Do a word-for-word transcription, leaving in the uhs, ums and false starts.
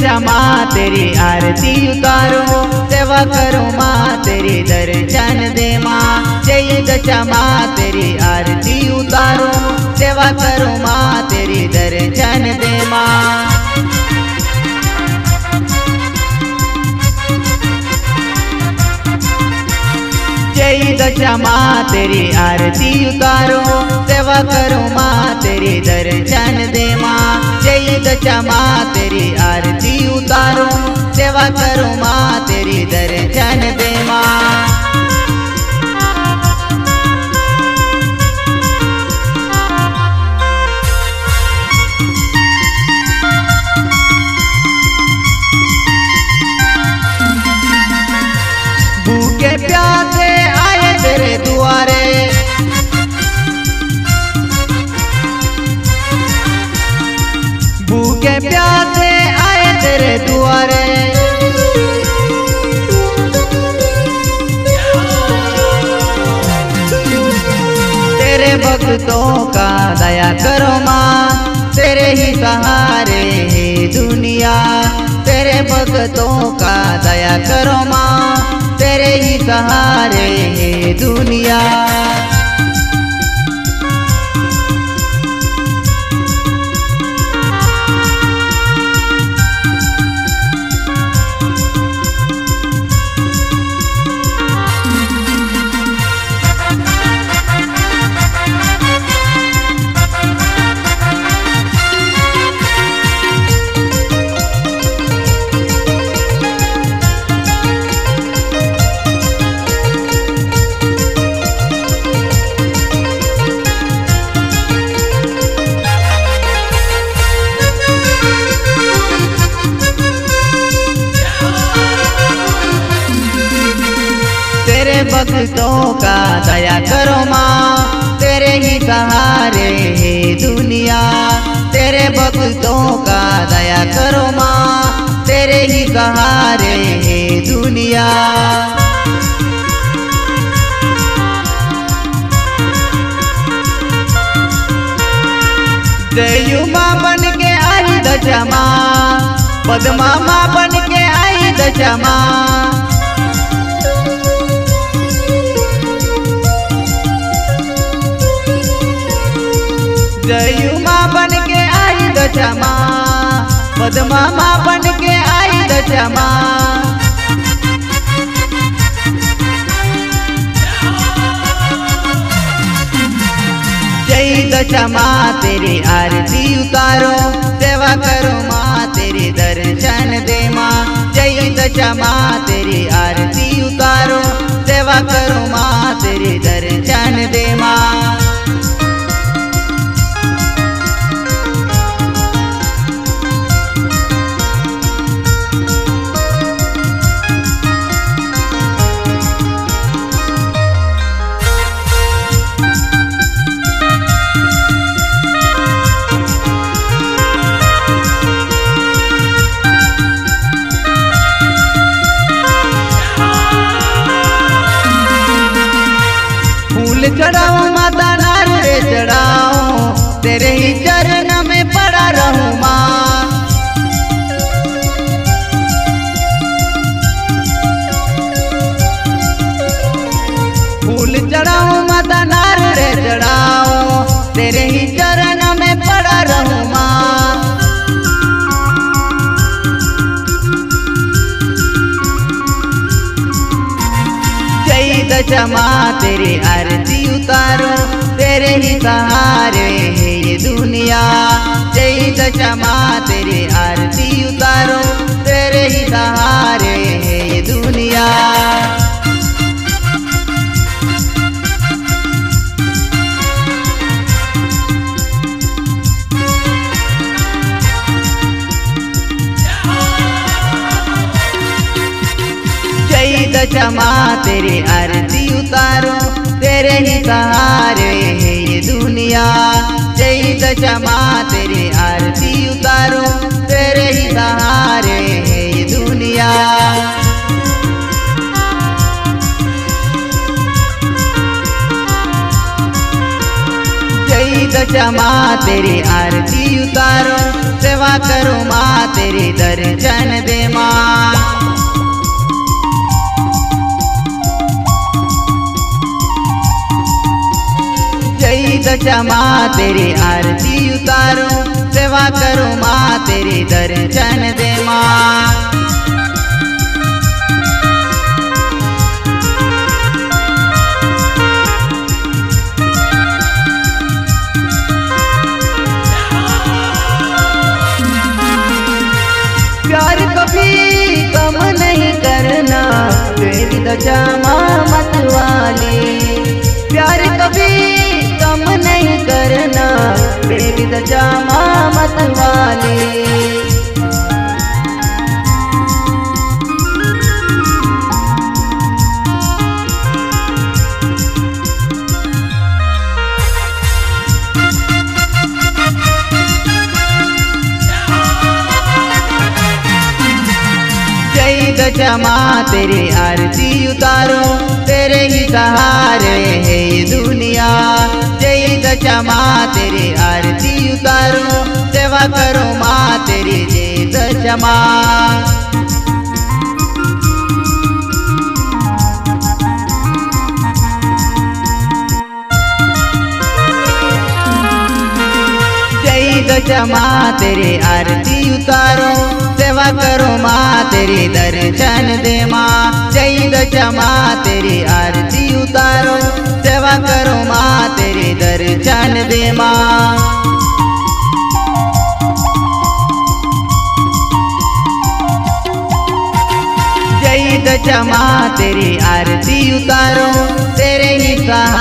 क्षमा तेरी आरती उतारूं, सेवा करूं माँ तेरी दर्शन दे माँ। जय दशमा तेरी आरती उतारूं, सेवा करूं माँ तेरी दर्शन दे माँ। जय दशमा तेरी आरती उतारो, सेवा करो माँ तेरी दर्शन दे माँ। जय दशमा तेरी आरती उतारो, सेवा करो माँ तेरी दर्शन दे माँ। भूखे प्यासे आए तेरे दुआरे, तेरे भक्तों का दया करो माँ, तेरे ही सहारे है दुनिया। तेरे भक्तों का दया करो माँ, तेरे ही सहारे है दुनिया। भक्तों का दया करो माँ, तेरे ही सहारे है दुनिया। तेरे भक्तों का दया करो माँ, तेरे ही सहारे है दुनिया। जयुमा बन के आई दशमा, पद्मा माँ बन के आई दशमा। जयुमा बन के आई दशमा, पद्मा माँ बन के आई दशमा। जय दशमा तेरी आरती उतारो, सेवा करो माँ तेरी दर्शन दे माँ। जय दशमा तेरी आरती उतारो, सेवा करो माँ तेरी दर्शन दे माँ। चढ़ाओ माता नार रे चढ़ाओ, तेरे ही चरण में पड़ा रहूं माँ। फूल चढ़ाओ माता नार रे चढ़ाओ, तेरे ही चरण में पड़ा रहूं माँ। जय दशमा तेरी आरती उतारो, तेरे ही सहारे है ये दुनिया। जय दशमा तेरी आरती उतारो, तेरे ही सहारे है ये दुनिया। जय दशमा तेरी आरती उतारो, तेरे ही सहारे है ये दुनिया। जय दशमा तेरी आरती उतारो, तेरे ही सहारे है ये दुनिया। जय दशमा तेरी आरती उतारो, सेवा करो माँ तेरी दर्शन दे माँ। जय दशमा तेरी आरती उतारो, सेवा करो माँ तेरी दर्शन दे माँ। जय दशमा मतवाली प्यार कभी कम नहीं करना, जय दशमा मतवाली। जय दशमा तेरी आरती उतारो, तेरे ही सहारे है दुनिया। जय दशमा तेरी आरती उतारो, सेवा करो माँ तेरी जय दशमा। जय दशमा तेरी आरती उतारो, सेवा करो माँ तेरी दर्शन दे माँ। जय दशमा तेरी आरती उतारो, सेवा करो माँ तेरी दर्शन दे माँ। जय दशमा तेरी आरती उतारो, तेरे ही सहारे